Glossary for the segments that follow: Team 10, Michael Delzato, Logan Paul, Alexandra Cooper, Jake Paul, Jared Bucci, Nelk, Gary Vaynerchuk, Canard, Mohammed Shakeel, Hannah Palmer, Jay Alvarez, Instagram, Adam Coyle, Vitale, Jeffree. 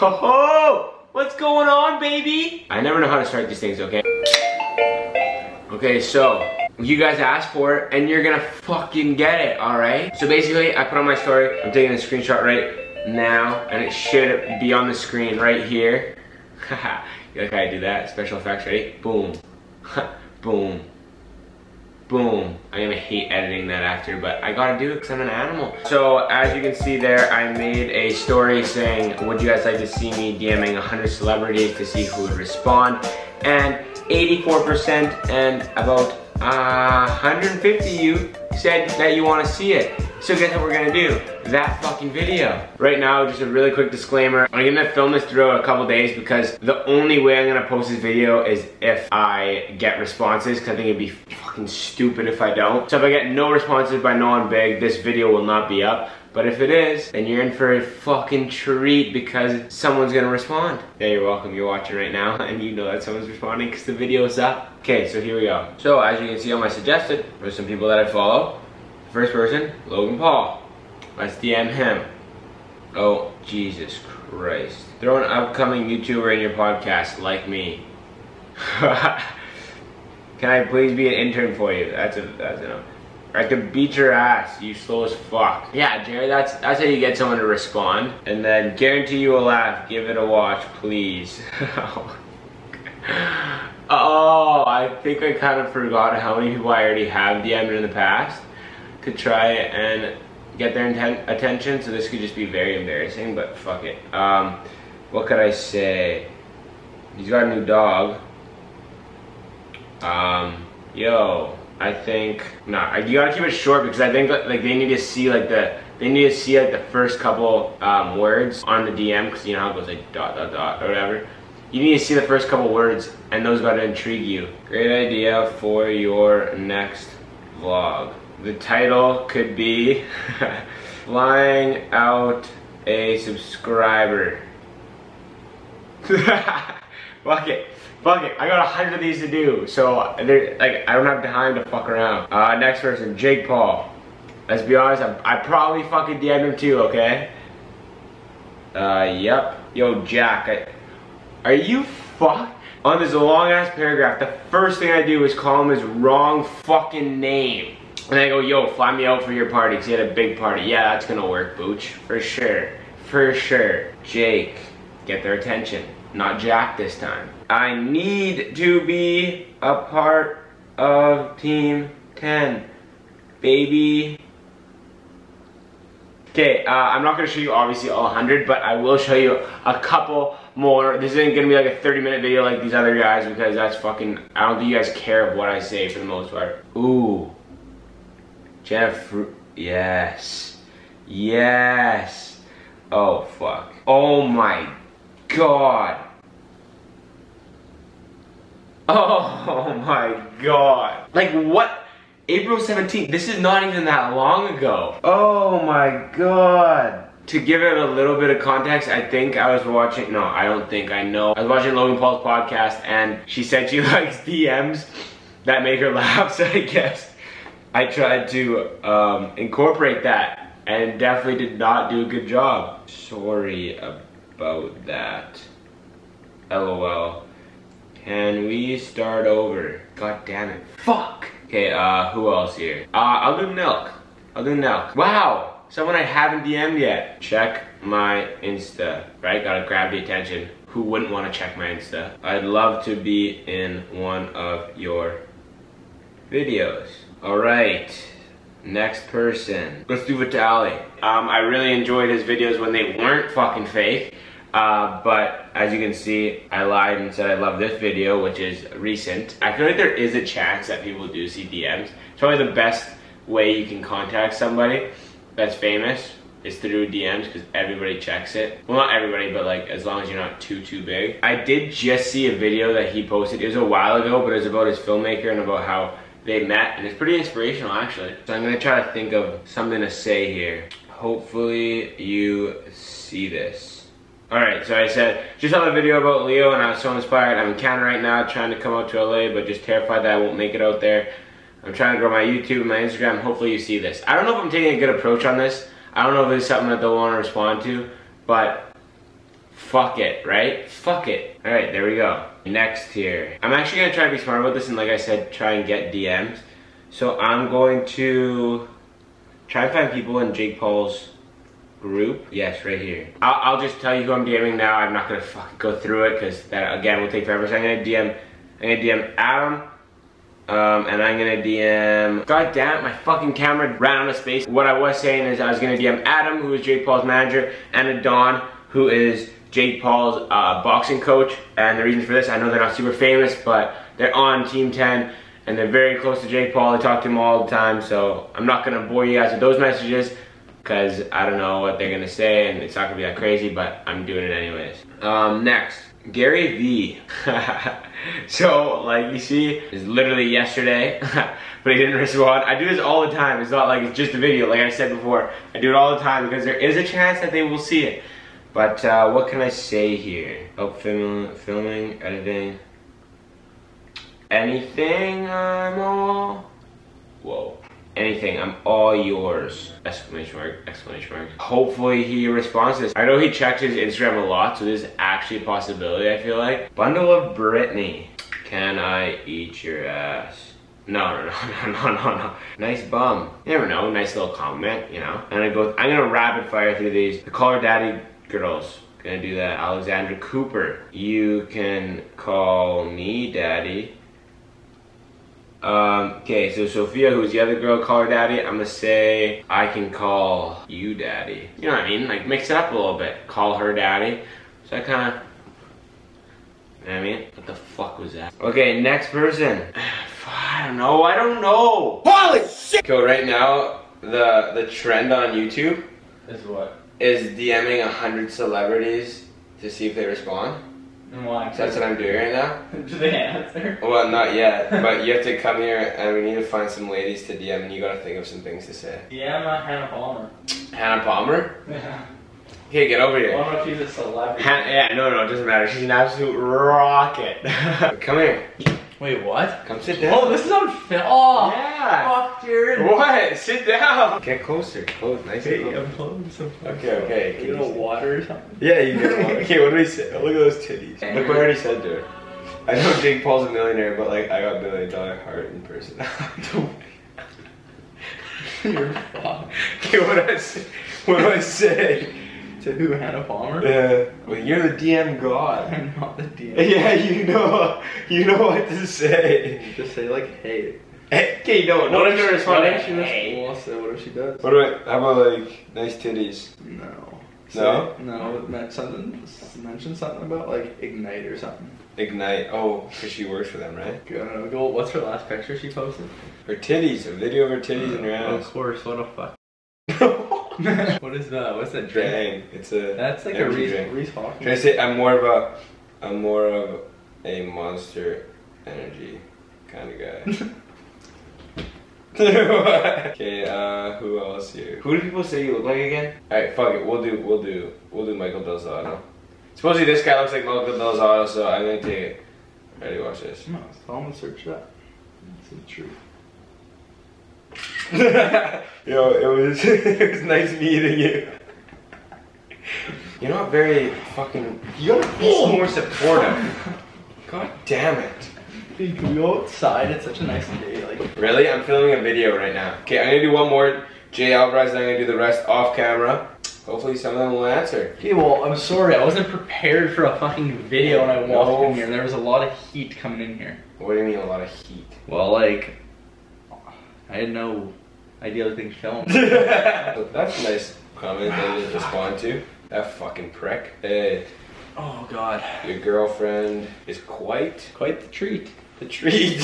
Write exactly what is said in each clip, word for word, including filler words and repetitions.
Ho ho! What's going on, baby? I never know how to start these things, okay? Okay, so you guys asked for it and you're gonna fucking get it, alright? So basically, I put on my story, I'm taking a screenshot right now, and it should be on the screen right here. Haha, you like how I do that? Special effects, ready? Boom. Boom. Boom. I'm gonna hate editing that after, but I gotta do it because I'm an animal. So as you can see there, I made a story saying, would you guys like to see me DMing one hundred celebrities to see who would respond? And eighty-four percent and about uh, one hundred fifty of you said that you wanna see it. So guess what we're gonna do? That fucking video. Right now, just a really quick disclaimer. I'm gonna film this throughout a couple days because the only way I'm gonna post this video is if I get responses, because I think it'd be fucking stupid if I don't. So if I get no responses by no one big, this video will not be up. But if it is, then you're in for a fucking treat because someone's gonna respond. Yeah, you're welcome. You're watching right now and you know that someone's responding because the video's up. Okay, so here we go. So as you can see on my suggested, there's some people that I follow. First person, Logan Paul. Let's D M him. Oh, Jesus Christ. Throw an upcoming YouTuber in your podcast, like me. Can I please be an intern for you? That's a, that's enough. I could beat your ass, you slow as fuck. Yeah, Jerry, that's that's how you get someone to respond. And then guarantee you a laugh, give it a watch, please. Oh, I think I kind of forgot how many people I already have D M'd in the past. Could try and get their attention, so this could just be very embarrassing, but fuck it. Um, what could I say? He's got a new dog. Um, yo. I think nah. You gotta keep it short because I think like they need to see like the they need to see like the first couple um, words on the D M, because you know how it goes like dot dot dot or whatever. You need to see the first couple words and those gotta intrigue you. Great idea for your next vlog. The title could be "Flying Out a Subscriber." Fuck it. Fuck it, I got a hundred of these to do, so like I don't have time to fuck around. Uh, next person, Jake Paul. Let's be honest, I, I probably fucking D M'd him too, okay? Uh, yep. Yo, Jack, I, are you fucked? On this long ass paragraph, the first thing I do is call him his wrong fucking name. And I go, yo, fly me out for your party, because he had a big party. Yeah, that's gonna work, Booch. For sure. For sure. Jake, get their attention. Not Jack this time. I need to be a part of Team ten, baby. Okay, uh, I'm not gonna show you obviously all one hundred, but I will show you a couple more. This isn't gonna be like a thirty minute video like these other guys, because that's fucking, I don't think you guys care of what I say for the most part. Ooh, Jeffree, yes, yes. Oh fuck, oh my God. God. Oh my God. Like what? April seventeenth. This is not even that long ago. Oh my God. To give it a little bit of context, I think I was watching, no, I don't think, I know. I was watching Logan Paul's podcast and she said she likes D Ms that make her laugh, so I guess I tried to um, incorporate that and definitely did not do a good job. Sorry about about that. LOL. Can we start over? God damn it. Fuck! Okay, uh, who else here? Uh, I'll do Nelk. I'll do Nelk. Wow! Someone I haven't D M'd yet. Check my Insta. Right? Gotta grab the attention. Who wouldn't want to check my Insta? I'd love to be in one of your videos. Alright. Next person. Let's do Vitale. Um, I really enjoyed his videos when they weren't fucking fake. Uh, but as you can see, I lied and said I love this video, which is recent. I feel like there is a chance that people do see D Ms. It's probably the best way you can contact somebody that's famous is through D Ms, because everybody checks it. Well, not everybody, but like as long as you're not too, too big. I did just see a video that he posted. It was a while ago, but it was about his filmmaker and about how they met, and it's pretty inspirational actually. So I'm gonna try to think of something to say here. Hopefully you see this. Alright, so I said, just saw the video about Leo and I was so inspired. I'm in Canada right now, trying to come out to L A, but just terrified that I won't make it out there. I'm trying to grow my YouTube and my Instagram. Hopefully you see this. I don't know if I'm taking a good approach on this. I don't know if it's something that they'll want to respond to, but fuck it, right? Fuck it. All right, there we go. Next here. I'm actually gonna try to be smart about this and, like I said, try and get D Ms. So I'm going to try and find people in Jake Paul's group. Yes, right here. I'll, I'll just tell you who I'm DMing now. I'm not gonna fucking go through it because that, again, will take forever. So I'm gonna D M, I'm gonna D M Adam. Um, and I'm gonna D M, god damn it, my fucking camera ran out of space. What I was saying is I was gonna D M Adam, who is Jake Paul's manager, and Adon, who is Jake Paul's uh, boxing coach. And the reason for this, I know they're not super famous, but they're on Team ten, and they're very close to Jake Paul. They talk to him all the time, so I'm not gonna bore you guys with those messages, because I don't know what they're gonna say, and it's not gonna be that crazy, but I'm doing it anyways. Um, next. Gary V. So, like, you see, it's literally yesterday, but he didn't respond. I do this all the time. It's not like it's just a video, like I said before. I do it all the time because there is a chance that they will see it. But, uh, what can I say here? Oh, film, filming, editing. Anything, I'm all... Whoa. Anything, I'm all yours. Exclamation mark, exclamation mark. Hopefully he responds to this. I know he checks his Instagram a lot, so this is actually a possibility, I feel like. Bundle of Britney. Can I eat your ass? No, no, no, no, no, no. Nice bum. You never know, nice little comment, you know. And I go, I'm gonna rapid fire through these. The Call Her Daddy girls. Gonna do that. Alexandra Cooper. You can call me daddy. Um, okay, so Sophia, who's the other girl, call her daddy. I'm gonna say, I can call you daddy. You know what I mean? Like, mix it up a little bit. Call her daddy. So I kinda, you know what I mean? What the fuck was that? Okay, next person. I don't know, I don't know. Holy shit! So right now, the, the trend on YouTube is what? Is DMing a hundred celebrities to see if they respond. Why? So that's what I'm doing right now? Do they answer? Well, not yet, but you have to come here and we need to find some ladies to D M and you gotta think of some things to say. Yeah, I'm not Hannah Palmer. Hannah Palmer? Yeah. Okay, get over here. I don't know if she's a celebrity. Han yeah, no, no, it doesn't matter. She's an absolute rocket. Come here. Wait, what? Come sit down. Oh, this is on film. Oh, yeah. Fuck, Jared. What? Sit down. Get closer. Close. Nice. Hey, close. I'm close. I'm close. Okay, okay. Can you get water or something? Yeah, you get water. Okay, what do we say? Look at those titties. Look what I already said to her. I know Jake Paul's a millionaire, but like, I got a million dollar heart in person. You're fucked. Okay, what do I say? What do I say? To who? Hannah Palmer? Yeah. Well, you're the D M god. I'm not the D M god. Yeah, you know, you know what to say. You just say like, hey. Hey, okay, no, no one's gonna respond. What if she does? What if she does? What do I, how about like, nice titties? No. No? Say, no, mention something, mention something about like, Ignite or something. Ignite, oh, because she works for them, right? I don't know, what's her last picture she posted? Her titties, a video of her titties in her ass. Of course, what the fuck. What is that? What's that drink? Dang, it's a. That's like a Reese Hoffman. Can I say I'm more of a, I'm more of a Monster Energy kind of guy. Okay, uh, who else here? Who do people say you look like again? All right, fuck it. We'll do, we'll do, we'll do Michael Delzato. Supposedly this guy looks like Michael Delzato, so I'm gonna take it. Ready? Watch this. No, it's almost search that. That's the truth. Yo, it was it was nice meeting you. You're not very fucking. You gotta be oh, more supportive. God damn it. Dude, can we go outside? It's such a nice day. Like. Really? I'm filming a video right now. Okay, I'm gonna do one more Jay Alvarez, and I'm gonna do the rest off camera. Hopefully, some of them will answer. Okay, well, I'm sorry, I wasn't prepared for a fucking video when I walked no. in here. There was a lot of heat coming in here. What do you mean a lot of heat? Well, like. I had no idea the thing filmed. That's a nice comment that you didn't respond to. That fucking prick. Hey. Oh god. Your girlfriend is quite quite the treat. The treat.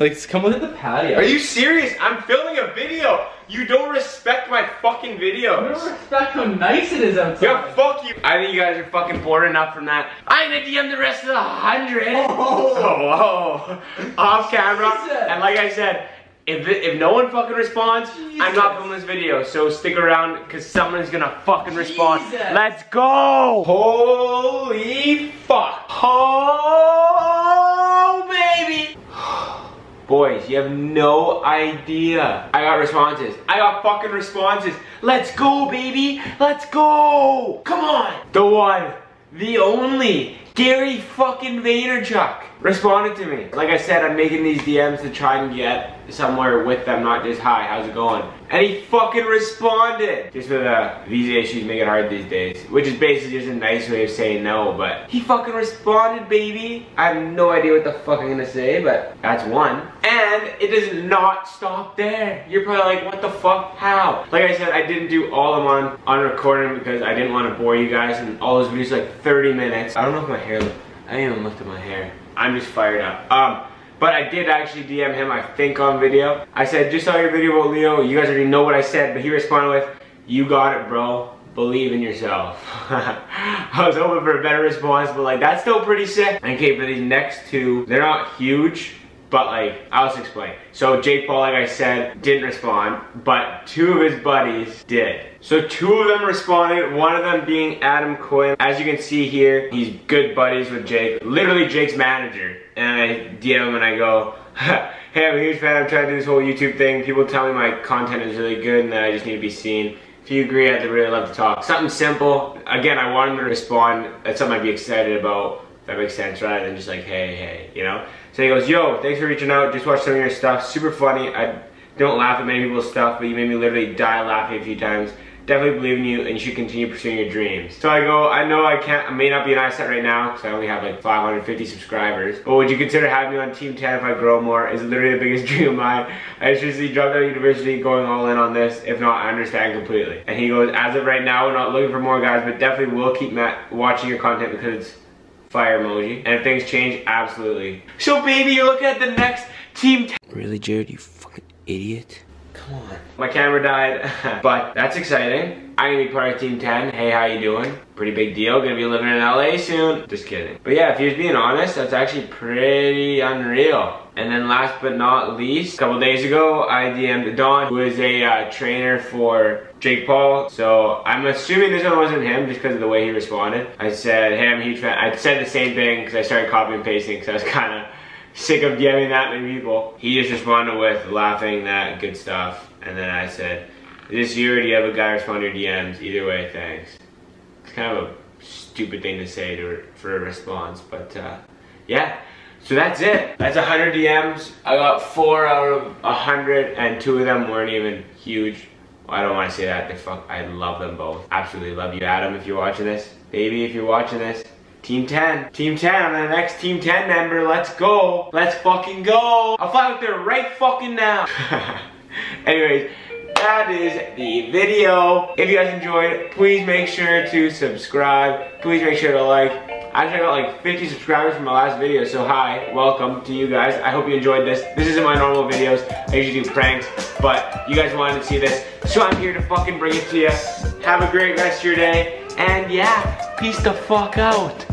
Like, come look at the patio. Are you serious? I'm filming a video. You don't respect my fucking videos. You don't respect how nice it is outside. Yeah, fuck you. I think you guys are fucking bored enough from that. I'm gonna D M the rest of the hundred. Oh, oh, oh. Off camera. Jesus. And like I said. If, it, if no one fucking responds, Jesus. I'm not filming this video, so stick around because someone is gonna fucking Jesus. Respond. Let's go! Holy fuck! Oh, baby! Boys, you have no idea. I got responses. I got fucking responses. Let's go, baby! Let's go! Come on! The one, the only Gary fucking Vaynerchuk responded to me. Like I said, I'm making these D Ms to try and get somewhere with them, not just, hi, how's it going? And he fucking responded. Just with a visa issues make it hard these days. Which is basically just a nice way of saying no, but he fucking responded, baby. I have no idea what the fuck I'm gonna say, but that's one. And it does not stop there. You're probably like, what the fuck, how? Like I said, I didn't do all of them on, on recording because I didn't want to bore you guys, and all those videos are like thirty minutes. I don't know if my hair looked, I didn't even look at my hair. I'm just fired up. Um, But I did actually D M him, I think, on video. I said, just saw your video about Leo. You guys already know what I said, but he responded with, you got it, bro. Believe in yourself. I was hoping for a better response, but like, that's still pretty sick. Okay, for these next two, they're not huge, but like, I'll just explain. So Jake Paul, like I said, didn't respond, but two of his buddies did. So two of them responded, one of them being Adam Coyle. As you can see here, he's good buddies with Jake, literally Jake's manager. And I D M him and I go, hey, I'm a huge fan, I'm trying to do this whole YouTube thing. People tell me my content is really good and that I just need to be seen. If you agree, I'd really love to talk. Something simple. Again, I want him to respond. That's something I'd be excited about. That makes sense, rather than just like, hey, hey, you know? So he goes, yo, thanks for reaching out. Just watched some of your stuff. Super funny. I don't laugh at many people's stuff, but you made me literally die laughing a few times. Definitely believe in you, and you should continue pursuing your dreams. So I go, I know I can't, I may not be an asset right now, because I only have like five hundred fifty subscribers, but would you consider having me on Team ten if I grow more? It's literally the biggest dream of mine. I seriously dropped out of university, going all in on this. If not, I understand completely. And he goes, as of right now, we're not looking for more guys, but definitely will keep watching your content because it's fire emoji. And if things change, absolutely. So baby, you're looking at the next Team ten. Really, Jared, you fucking idiot? Come on. My camera died, but that's exciting. I'm gonna be part of Team ten. Hey, how you doing? Pretty big deal. Gonna be living in L A soon. Just kidding. But yeah, if you're being honest, that's actually pretty unreal. And then last but not least, a couple days ago, I D M'd Don, who is a uh, trainer for Jake Paul. So I'm assuming this one wasn't him just because of the way he responded. I said, hey, I'm a huge fan. I said the same thing because I started copying and pasting because I was kind of sick of DMing that many people. He just responded with laughing, that good stuff. And then I said, this year, do you have a guy respond to your D Ms? Either way, thanks. It's kind of a stupid thing to say to, for a response, but uh, yeah. So that's it. That's one hundred D Ms. I got four out of one hundred, and two of them weren't even huge. Well, I don't want to say that. They fuck. I love them both. Absolutely love you, Adam, if you're watching this. Baby, if you're watching this. Team ten. Team ten, I'm the next Team ten member. Let's go. Let's fucking go. I'll fly out there right fucking now. Anyways, that is the video. If you guys enjoyed, please make sure to subscribe. Please make sure to like. Actually, I got like fifty subscribers from my last video, so hi. Welcome to you guys. I hope you enjoyed this. This isn't my normal videos. I usually do pranks, but you guys wanted to see this, so I'm here to fucking bring it to you. Have a great rest of your day, and yeah, peace the fuck out.